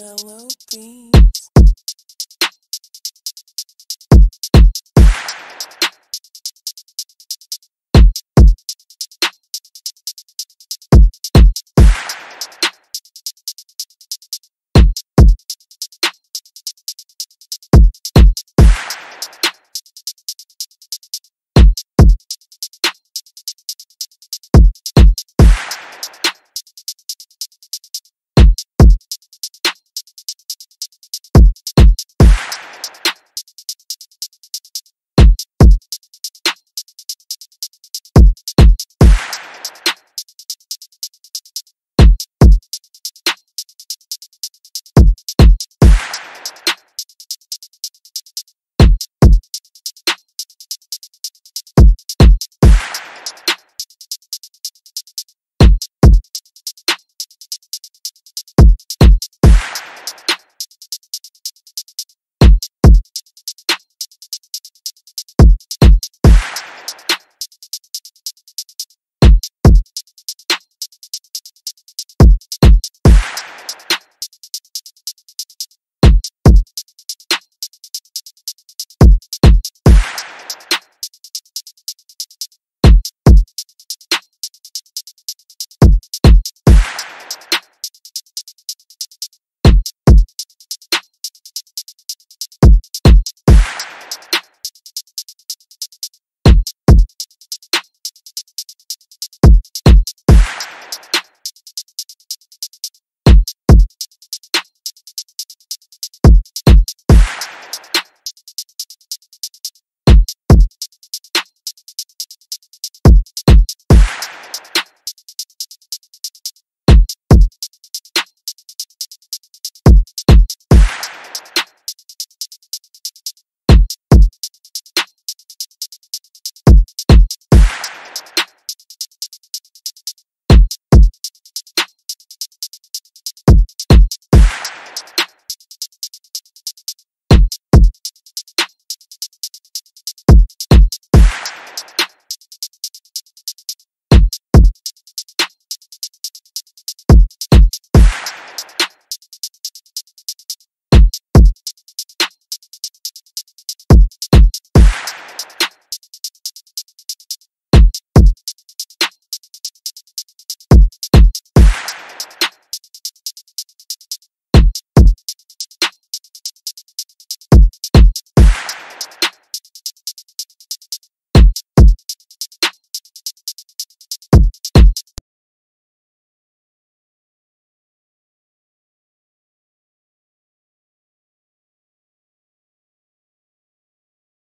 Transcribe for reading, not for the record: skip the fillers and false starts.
mellow beat.